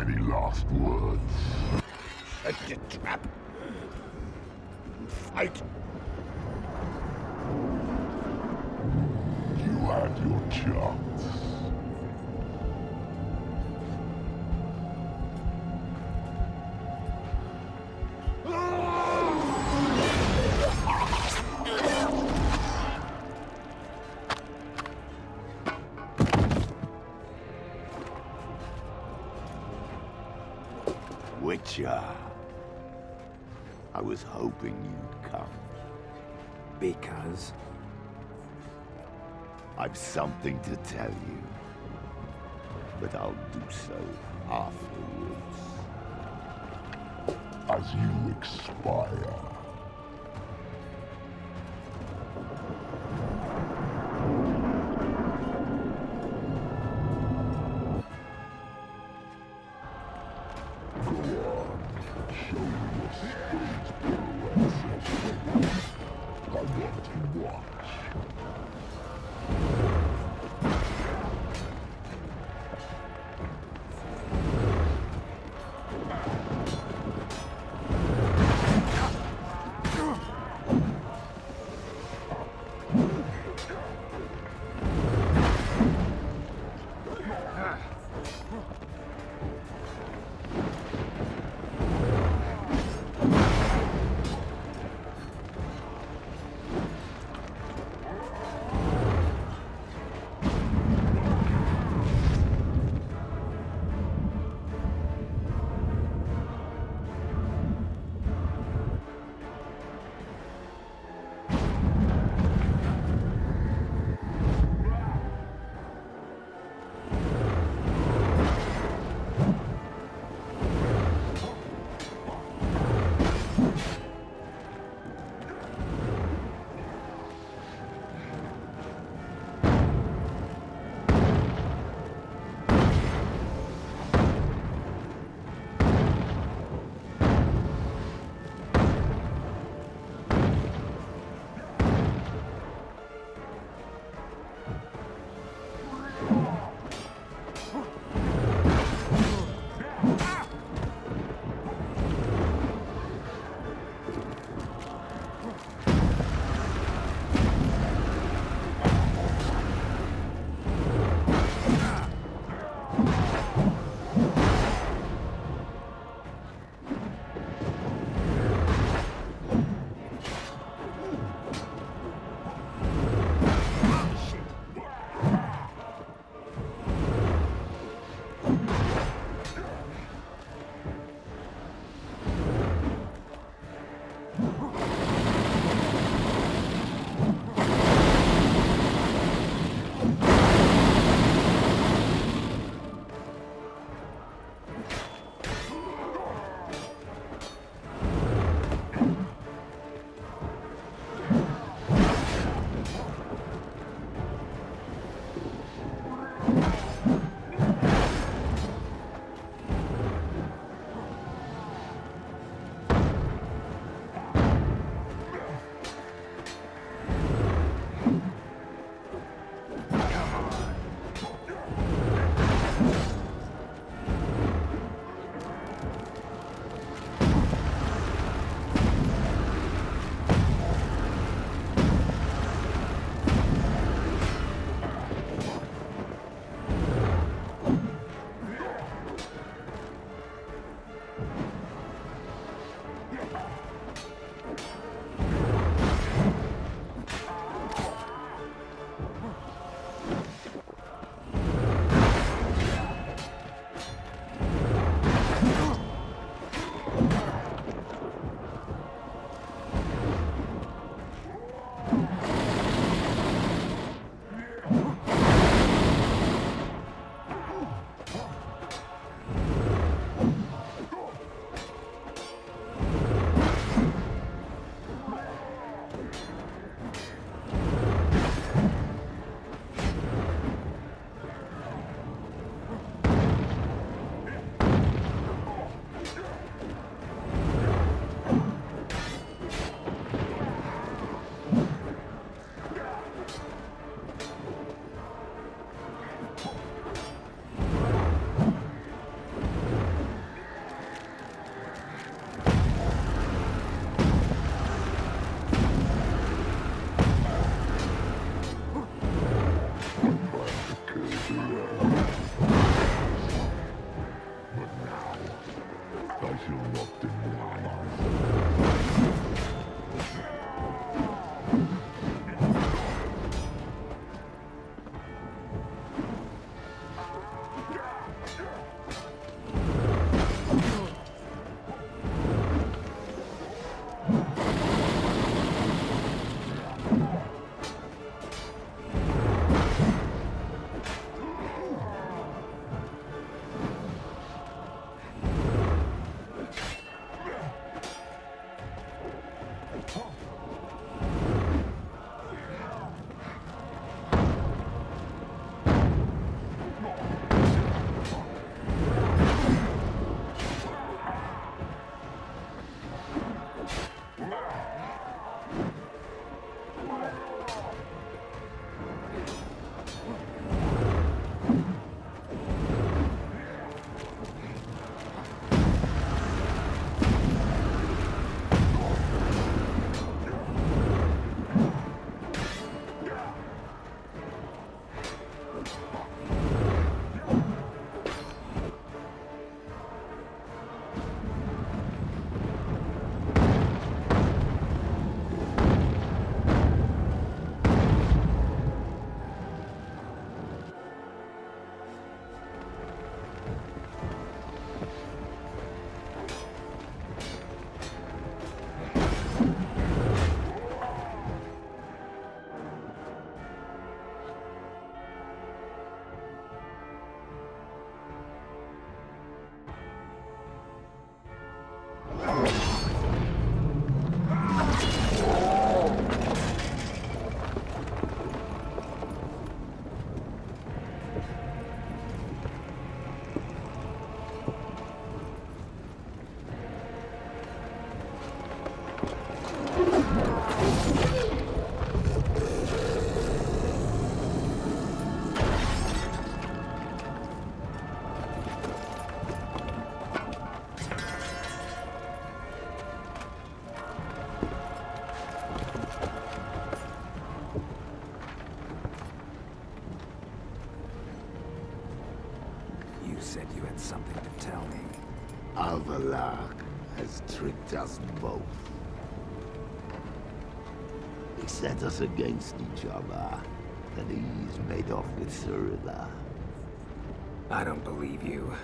Any last words? Set your trap. Fight. You had your chance. Witcher, I was hoping you'd come. Because? I've something to tell you, but I'll do so afterwards. As you expire. Avallac'h has tricked us both. He set us against each other, and he's made off with Ciri. I don't believe you.